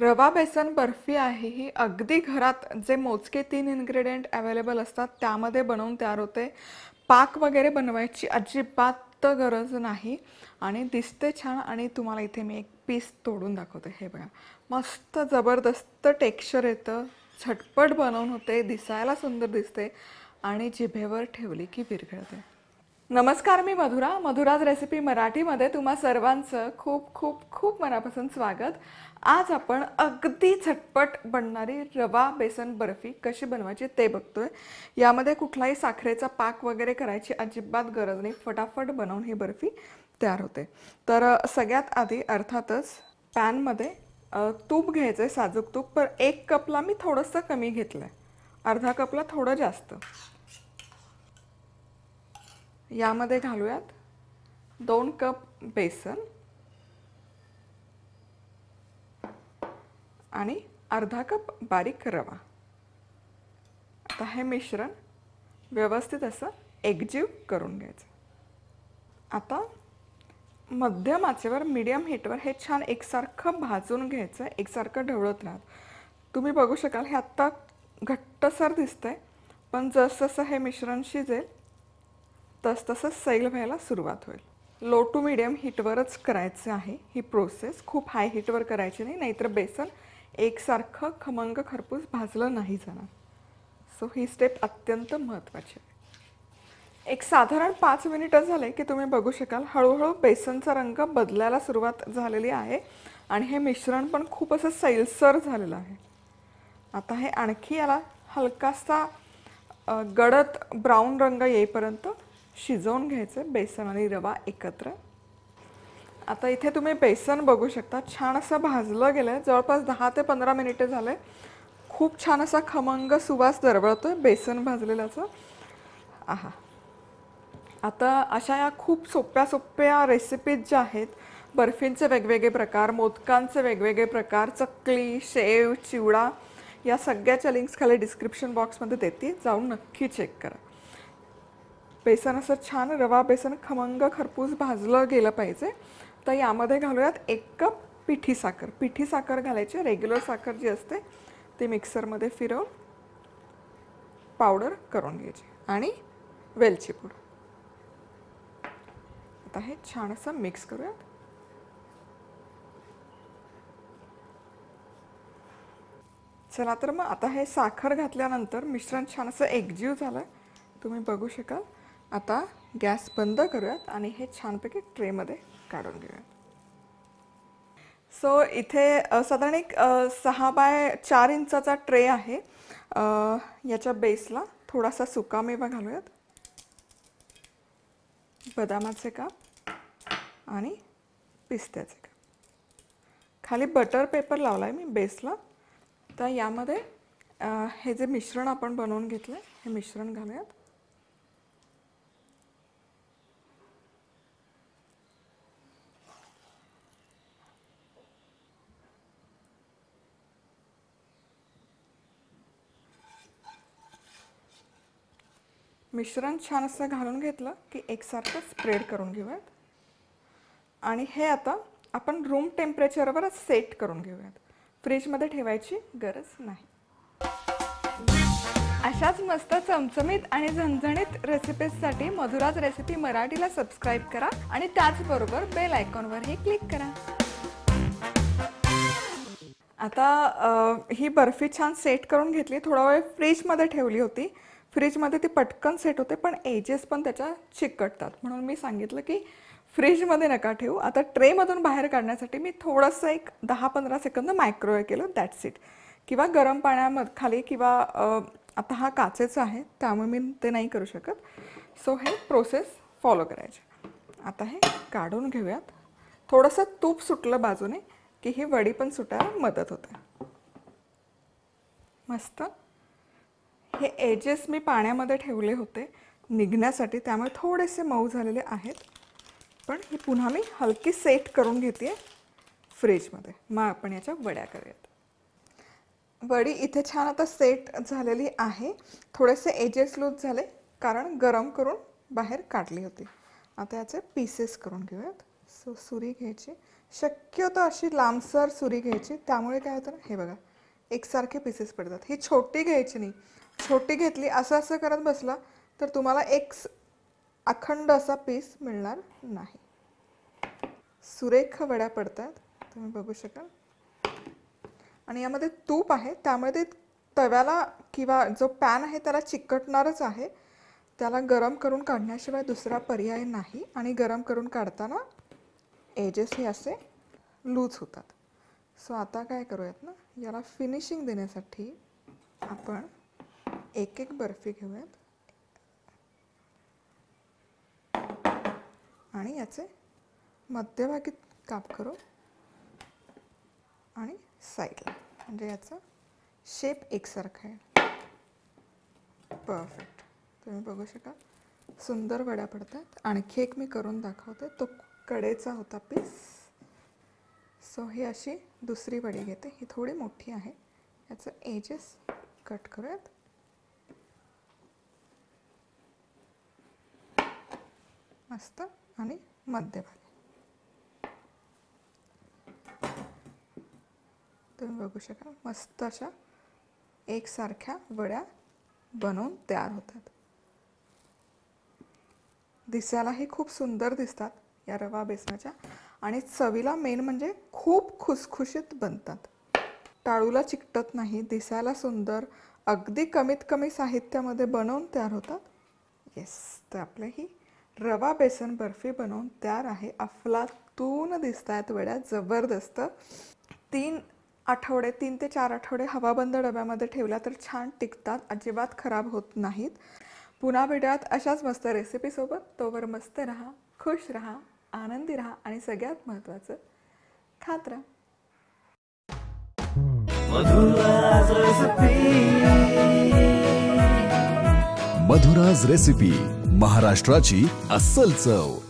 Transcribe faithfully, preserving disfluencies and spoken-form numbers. रवा बेसन बर्फी आहे ही अगदी घरात जे मोजके तीन इन्ग्रेडियंट अवेलेबल असतात त्यामध्ये बनवून तयार होते। पाक वगैरे बनवायची अजिबात गरज नाही आणि दिसते छान। आणि तुम्हाला इथे मी एक पीस तोडून दाखवते, हे बघा मस्त जबरदस्त टेक्स्चर येतं, झटपट बनवून होते, दिसायला सुंदर दिसते आणि जिभेवर ठेवली की विरघळते। नमस्कार, मी मधुरा, मधुराज रेसिपी मराठीमध्ये तुम्हा सर्वांचं खूप खूप खूप मनापासून स्वागत। आज आपण अगदी झटपट बनणारी रवा बेसन बर्फी कशी बनवायची ते बघतोय। यामध्ये कुठलाही साखरेचा पाक वगैरे करायची अजिबात गरज नाही, फटाफट बनवून ही बर्फी तयार होते। तर सगळ्यात आधी अर्थातच पॅनमध्ये तूप घ्यायचं, साजूक तूप। पर एक कपला मी थोडंसं कमी घेतलंय, अर्धा कपला थोडं जास्त। यामध्ये घालूयात दोन कप बेसन आणि अर्धा कप बारीक रवा। आता हे मिश्रण व्यवस्थित असं एकजीव करून घ्यायचं। आता मध्यम आचेवर मीडियम हीटवर हे छान एकसारखं भाजून घ्यायचं, एकसारखं ढवळत राहत। तुम्ही बघू शकाल हे आत्ता घट्टसर दिसतंय, पण जसजसं हे मिश्रण शिजेल तस तसं सैल व्हायला सुरुवात होईल। लो टू मीडियम हीटवरच करायचं आहे ही प्रोसेस, खूप हाय हीटवर करायची नाही, नाहीतर बेसन एकसारखं खमंग खरपूस भाजलं नाही जाणार। सो ही स्टेप अत्यंत महत्त्वाची आहे। एक साधारण पाच मिनिटं झाले की तुम्ही बघू शकाल हळूहळू बेसनचा रंग बदलायला सुरुवात झालेली आहे आणि हे मिश्रण पण खूप असं सैलसर झालेलं आहे। आता हे आणखी याला हलकासा गडद ब्राऊन रंग येईपर्यंत शिजवून घ्यायचं बेसन आणि रवा एकत्र। आता इथे तुम्ही बेसन बघू शकता छान असं भाजलं गेलं, जवळपास दहा ते पंधरा मिनिटे झाले। खूप छान असा खमंग सुवास दरवळतोय बेसन भाजलेल्याचं। आहा, आता अशा या खूप सोप्या सोप्या रेसिपीज ज्या आहेत, बर्फींचे वेगवेगळे प्रकार, मोदकांचे वेगवेगळे प्रकार, चकली, शेव, चिवडा, या सगळ्याच्या लिंक्स खाली डिस्क्रिप्शन बॉक्समध्ये देते, जाऊन नक्की चेक करा। बेसन असं छान रवा बेसन खमंग खरपूस भाजलं गेलं पाहिजे। तर यामध्ये घालूयात एक कप पिठी साखर। पिठी साखर घालायची, रेग्युलर साखर जी असते ती मिक्सरमध्ये फिरवून पावडर करून घ्यायची, आणि वेलची पूड। आता हे छान असं मिक्स करूयात। चला तर मग आता हे साखर घातल्यानंतर मिश्रण छान असं एकजीव झालं, तुम्ही बघू शकाल। आता गॅस बंद करूयात आणि हे छानपैकी ट्रेमध्ये काढून घेऊयात। सो so, इथे साधारण एक सहा बाय चार इंचाचा ट्रे आहे। याच्या बेसला थोडासा सुका मेवा घालूयात, बदामाचे काप आणि पिस्त्याचे काप। खाली बटर पेपर लावला आहे मी बेसला। तर यामध्ये हे जे मिश्रण आपण बनवून घेतलं हे मिश्रण घालूयात। मिश्रण छान असं घालून घेतलं की एकसारखं स्प्रेड करून घेऊयात आणि हे आता आपण रूम टेम्परेचरवरच सेट करून घेऊयात, फ्रीजमध्ये ठेवायची गरज नाही। अशाच मस्त चमचमीत आणि झणझणीत रेसिपीजसाठी मधुराज रेसिपी मराठीला सबस्क्राईब करा आणि त्याचबरोबर बेल आयकॉनवरही क्लिक करा। आता ही बर्फी छान सेट करून घेतली, थोडा वेळ फ्रीजमध्ये ठेवली होती। फ्रीजमध्ये ती पटकन सेट होते, पण एजेस पण त्याच्या चिकटतात, म्हणून मी सांगितलं की फ्रीजमध्ये नका ठेवू। आता ट्रेमधून बाहेर काढण्यासाठी मी थोडंसं एक दहा पंधरा सेकंद मायक्रोवेव्ह केलं, दॅट्स इट। किंवा गरम पाण्यामध्ये खाली, किंवा आता हा काचेचा आहे त्यामुळे मी ते नाही करू शकत। सो हे प्रोसेस फॉलो करायचे। आता हे काढून घेऊयात, थोडंसं तूप सुटलं बाजूने की ही वडी पण सुटायला मदत होते। मस्त हे एजेस मी पाण्यामध्ये ठेवले होते निघण्यासाठी, त्यामुळे थोडेसे मऊ झालेले आहेत, पण हे पुन्हा मी हलकी सेट करून घेते फ्रीजमध्ये। मग आपण याच्या वड्या करूयात। वडी इथे छान आता सेट झालेली आहे, थोडेसे एजेस लूज झाले कारण गरम करून बाहेर काढली होती। आता याचे पीसेस करून घेऊयात। सो सुरी घ्यायची, शक्यतो अशी लांबसर सुरी घ्यायची, त्यामुळे काय होतं ना, हे बघा एकसारखे पीसेस पडतात। ही छोटी घ्यायची नाही, छोटी घेतली असं असं करत बसला तर तुम्हाला एक अखंड असा पीस मिळणार नाही। सुरेख वड्या पडतात, तुम्ही बघू शकाल। आणि यामध्ये तूप आहे त्यामुळे ते तव्याला किंवा जो पॅन आहे त्याला चिकटणारच आहे, त्याला गरम करून काढण्याशिवाय दुसरा पर्याय नाही। आणि गरम करून काढताना एजेस हे असे लूज होतात। सो आता काय करूयात ना, याला फिनिशिंग देण्यासाठी आपण एक एक बर्फी घेऊयात आणि याचे मध्यभागी काप करू आणि साईडला, म्हणजे याचा शेप एकसारखा आहे। परफेक्ट, तुम्ही बघू शका सुंदर वड्या पडतात। आणखी एक मी करून दाखवते, तो कडेचा होता पीस। सो ही अशी दुसरी वडी घेते, ही थोडी मोठी आहे, याचं एजेस कट करूयात। मस्त, आणि मध्यभागी तुम्ही बघू शकाल मस्त अशा एकसारख्या वड्या बनवून तयार होतात। दिसायलाही खूप सुंदर दिसतात या रवा बेसनाच्या, आणि चवीला मेन म्हणजे खूप खुसखुशीत बनतात, टाळूला चिकटत नाही, दिसायला सुंदर, अगदी कमीत कमी साहित्यामध्ये बनवून तयार होतात। येस, तर आपले ही रवा बेसन बर्फी बनवून तयार आहे। अफलातून दिसतात वड्या, जबरदस्त। तीन आठवडे तीन ते चार आठवडे हवाबंद डब्यामध्ये ठेवल्या तर छान टिकतात, अजिबात खराब होत नाहीत। पुन्हा भेटूयात अशाच मस्त रेसिपीसोबत। तोवर मस्त राहा, खुश राहा, आनंदी राहा, आणि सगळ्यात महत्त्वाचं खात राहा। मधुराज रेसिपी, महाराष्ट्राची अस्सल चव।